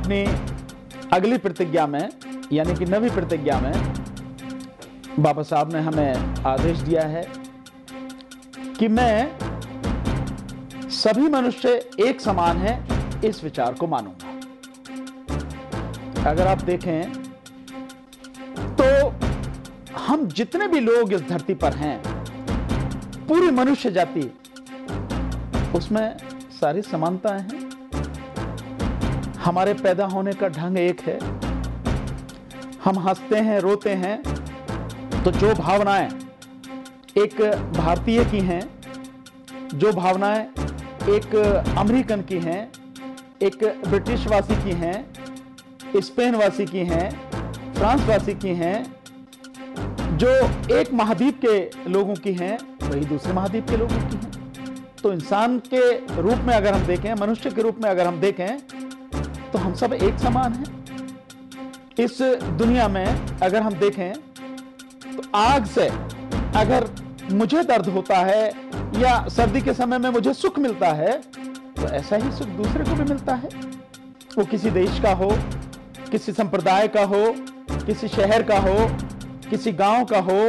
अपनी अगली प्रतिज्ञा में यानी कि नवी प्रतिज्ञा में बाबा साहब ने हमें आदेश दिया है कि मैं सभी मनुष्य एक समान हैं, इस विचार को मानूंगा। अगर आप देखें तो हम जितने भी लोग इस धरती पर हैं, पूरी मनुष्य जाति, उसमें सारी समानताएं हैं। हमारे पैदा होने का ढंग एक है, हम हंसते हैं, रोते हैं, तो जो भावनाएं एक भारतीय की हैं, जो भावनाएं एक अमेरिकन की हैं, एक ब्रिटिशवासी की हैं, स्पेनवासी की हैं, फ्रांसवासी की हैं, जो एक महाद्वीप के लोगों की हैं, वही दूसरे महाद्वीप के लोगों की हैं। तो इंसान के रूप में अगर हम देखें, मनुष्य के रूप में अगर हम देखें, तो हम सब एक समान हैं। इस दुनिया में अगर हम देखें तो आग से अगर मुझे दर्द होता है या सर्दी के समय में मुझे सुख मिलता है, तो ऐसा ही सुख दूसरे को भी मिलता है। वो किसी देश का हो, किसी संप्रदाय का हो, किसी शहर का हो, किसी गांव का हो,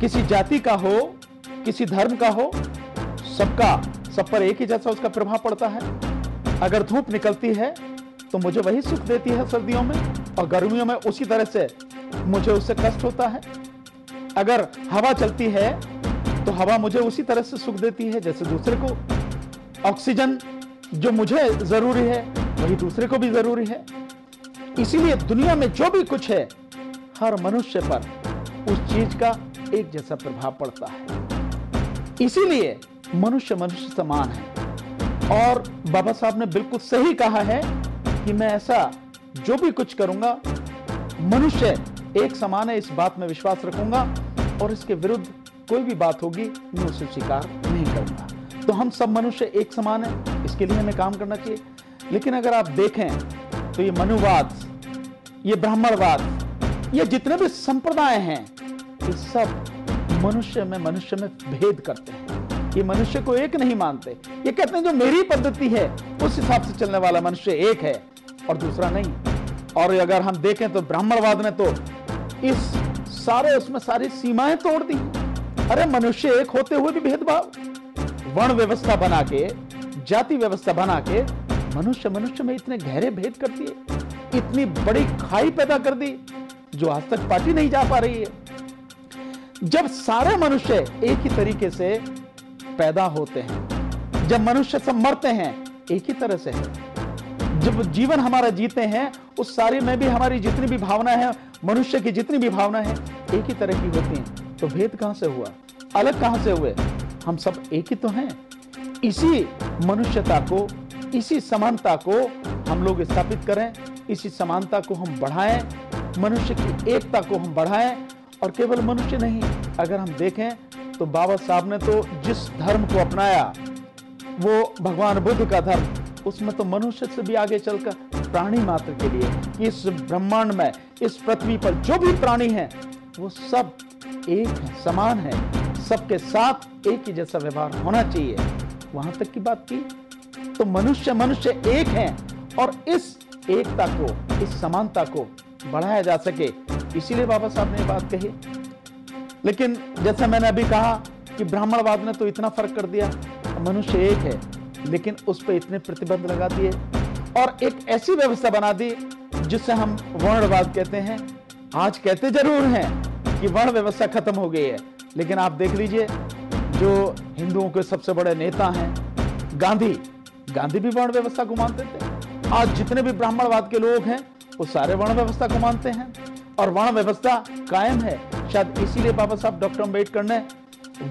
किसी जाति का हो, किसी धर्म का हो, सबका सब पर एक ही जैसा उसका प्रभाव पड़ता है। अगर धूप निकलती है तो मुझे वही सुख देती है सर्दियों में, और गर्मियों में उसी तरह से मुझे उससे कष्ट होता है। अगर हवा चलती है तो हवा मुझे उसी तरह से सुख देती है जैसे दूसरे को। ऑक्सीजन जो मुझे जरूरी है वही दूसरे को भी जरूरी है। इसीलिए दुनिया में जो भी कुछ है, हर मनुष्य पर उस चीज का एक जैसा प्रभाव पड़ता है। इसीलिए मनुष्य मनुष्य समान है। और बाबा साहब ने बिल्कुल सही कहा है कि मैं ऐसा जो भी कुछ करूंगा, मनुष्य एक समान है, इस बात में विश्वास रखूंगा, और इसके विरुद्ध कोई भी बात होगी मैं उसे स्वीकार नहीं करूंगा। तो हम सब मनुष्य एक समान है, इसके लिए हमें काम करना चाहिए। लेकिन अगर आप देखें तो ये मनुवाद, ये ब्राह्मणवाद, ये जितने भी संप्रदाय हैं, ये सब मनुष्य में भेद करते हैं। ये मनुष्य को एक नहीं मानते। ये कहते हैं जो मेरी पद्धति है उस हिसाब से चलने वाला मनुष्य एक है और दूसरा नहीं। और अगर हम देखें तो ब्राह्मणवाद ने तो इस सारे उसमें सारी सीमाएं तोड़ दी हैं। अरे मनुष्य एक होते हुए भी भेदभाव, वर्ण व्यवस्था बना के, जाति व्यवस्था बना के मनुष्य में इतने गहरे भेद कर दिए, इतनी बड़ी खाई पैदा कर दी जो आज तक पार्टी नहीं जा पा रही है। जब सारे मनुष्य एक ही तरीके से पैदा होते हैं, जब मनुष्य सब मरते हैं एक ही तरह से है, जब जीवन हमारा जीते हैं उस सारे में भी हमारी जितनी भी भावना है, मनुष्य की जितनी भी भावना है, एक ही तरह की होती है। तो भेद कहां से हुआ, अलग कहां से हुए? हम सब एक ही तो हैं। इसी मनुष्यता को, इसी समानता को हम लोग स्थापित करें, इसी समानता को हम बढ़ाएं, मनुष्य की एकता को हम बढ़ाएं। और केवल मनुष्य नहीं, अगर हम देखें तो बाबा साहब ने तो जिस धर्म को अपनाया वो भगवान बुद्ध का धर्म, उसमें तो मनुष्य से भी आगे चलकर प्राणी मात्र के लिए इस ब्रह्मांड में, इस पृथ्वी पर जो भी प्राणी हैं वो सब एक है, समान है, सबके साथ एक ही जैसा व्यवहार होना चाहिए, वहां तक की बात थी। तो मनुष्य एक है, और इस एकता को, इस समानता को बढ़ाया जा सके, इसीलिए बाबा साहब ने बात कही। लेकिन जैसे मैंने अभी कहा कि ब्राह्मणवाद ने तो इतना फर्क कर दिया, मनुष्य एक है, लेकिन उस पर इतने प्रतिबंध लगा दिए और एक ऐसी व्यवस्था बना दी जिससे हम वर्णवाद कहते हैं। आज कहते जरूर हैं कि वर्ण व्यवस्था खत्म हो गई है, लेकिन आप देख लीजिए जो हिंदुओं के सबसे बड़े नेता हैं, गांधी भी वर्ण व्यवस्था को मानते थे। आज जितने भी ब्राह्मणवाद के लोग हैं वो सारे वर्ण व्यवस्था को मानते हैं और वर्ण व्यवस्था कायम है। शायद इसीलिए बाबा साहब डॉक्टर अंबेडकर ने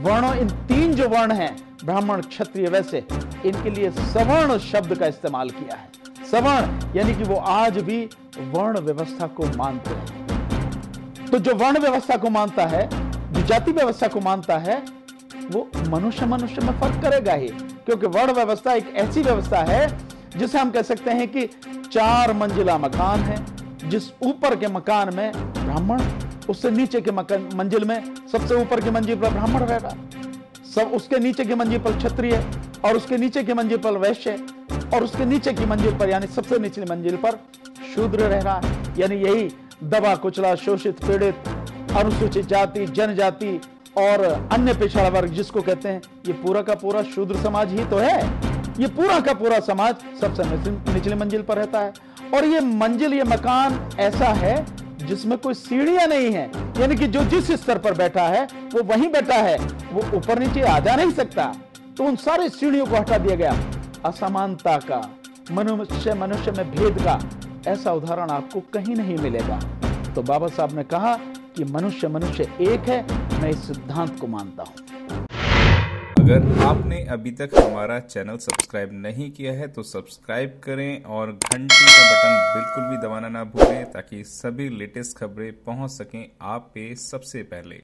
वर्णों, इन तीन जो वर्ण हैं, ब्राह्मण, क्षत्रिय, वैश्य, इनके लिए सवर्ण शब्द का इस्तेमाल किया है। सवर्ण यानी कि वो आज भी वर्ण व्यवस्था को मानते हैं। तो जो वर्ण व्यवस्था को मानता है, जो जाति व्यवस्था को मानता है, वो मनुष्य में फर्क करेगा ही, क्योंकि वर्ण व्यवस्था एक ऐसी व्यवस्था है जिसे हम कह सकते हैं कि 4 मंजिला मकान है, जिस ऊपर के मकान में ब्राह्मण, उससे नीचे के मंजिल में, सबसे ऊपर की मंजिल पर ब्राह्मण रहेगा, सब उसके नीचे की मंजिल पर क्षत्रिय, और उसके नीचे की मंजिल पर वैश्य और उसके नीचे की मंजिल पर यानी सबसे निचली मंजिल पर शूद्र रह रहा है। यानी यही दबा कुचला शोषित पीड़ित अनुसूचित जाति जनजाति और अन्य पिछड़ा वर्ग जिसको कहते हैं, ये पूरा का पूरा शूद्र समाज ही तो है। ये पूरा का पूरा समाज सबसे निचली मंजिल पर रहता है और ये मंजिल ये मकान ऐसा है जिसमें कोई सीढ़ियां नहीं है। यानी कि जो जिस स्तर पर बैठा है वो वहीं बैठा है, वो ऊपर नीचे आ जा नहीं सकता। तो उन सारी सीढ़ियों को हटा दिया गया। असमानता का मनुष्य में भेद का ऐसा उदाहरण आपको कहीं नहीं मिलेगा। तो बाबा साहब ने कहा कि मनुष्य एक है। मैं इस सिद्धांत को मानता हूं। अगर आपने अभी तक हमारा चैनल सब्सक्राइब नहीं किया है तो सब्सक्राइब करें और घंटी का बटन बिल्कुल भी दबाना ना भूलें ताकि सभी लेटेस्ट खबरें पहुंच सकें आप पे सबसे पहले।